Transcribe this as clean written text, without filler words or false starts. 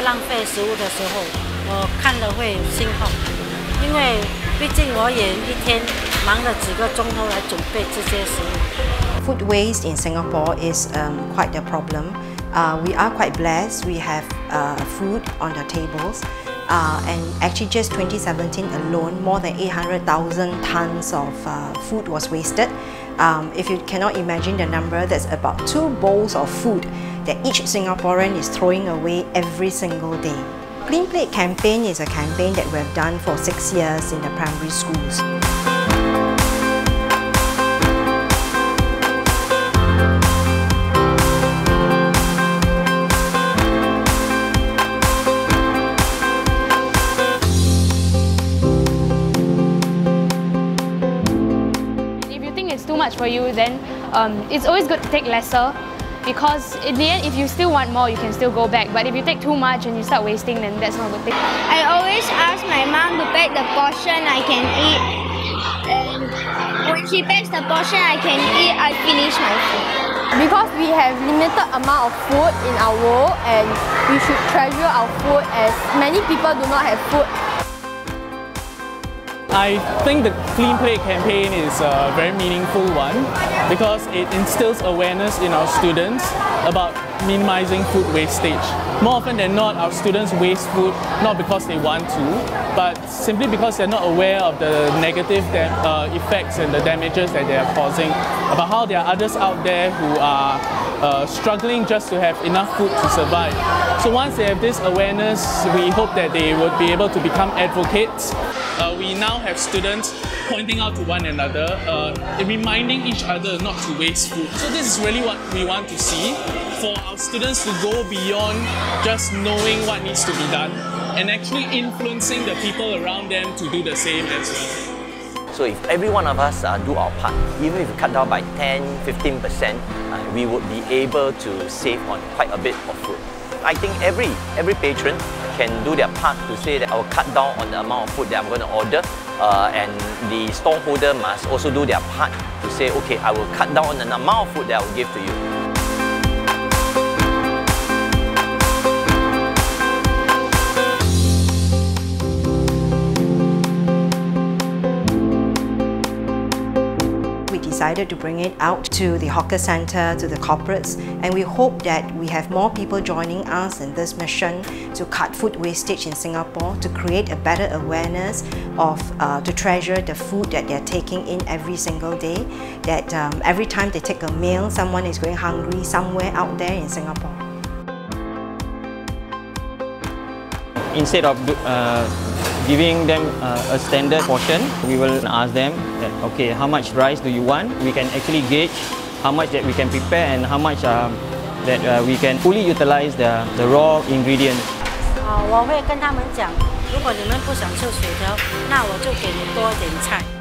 在浪费食物的时候，我看了会心痛，因为毕竟我也一天忙了几个钟头来准备这些食物。Food waste in Singapore is quite a problem. We are quite blessed. We have food on the tables. And actually just 2017 alone, more than 800,000 tons of food was wasted. If you cannot imagine the number, that's about 2 bowls of food that each Singaporean is throwing away every single day. Clean Plate Campaign is a campaign that we have done for 6 years in the primary schools. Too much for you, then it's always good to take lesser, because in the end, if you still want more, you can still go back. But if you take too much and you start wasting, then that's not a good thing. I always ask my mom to pack the portion I can eat, and when she packs the portion I can eat, I finish my food. Because we have limited amount of food in our world, and we should treasure our food, as many people do not have food. I think the Clean Plate campaign is a very meaningful one because it instills awareness in our students about minimizing food wastage. More often than not, our students waste food not because they want to, but simply because they're not aware of the negative effects and the damages that they are causing, about how there are others out there who are struggling just to have enough food to survive. So once they have this awareness, we hope that they would be able to become advocates. We now have students pointing out to one another, reminding each other not to waste food. So this is really what we want to see, for our students to go beyond just knowing what needs to be done and actually influencing the people around them to do the same as well. So if every one of us do our part, even if we cut down by 10–15%, we would be able to save on quite a bit of food. I think every patron can do their part to say that I will cut down on the amount of food that I'm going to order, and the store holder must also do their part to say, okay, I will cut down on the amount of food that I will give to you. Decided to bring it out to the hawker centre, to the corporates, and we hope that we have more people joining us in this mission to cut food wastage in Singapore, to create a better awareness of, to treasure the food that they're taking in every single day, that every time they take a meal, someone is going hungry somewhere out there in Singapore. Instead of giving them a standard portion, we will ask them that, okay, how much rice do you want? We can actually gauge how much that we can prepare and how much that we can fully utilize the raw ingredients. 我会跟他们讲，如果你们不想吃水条，那我就给你多一点菜。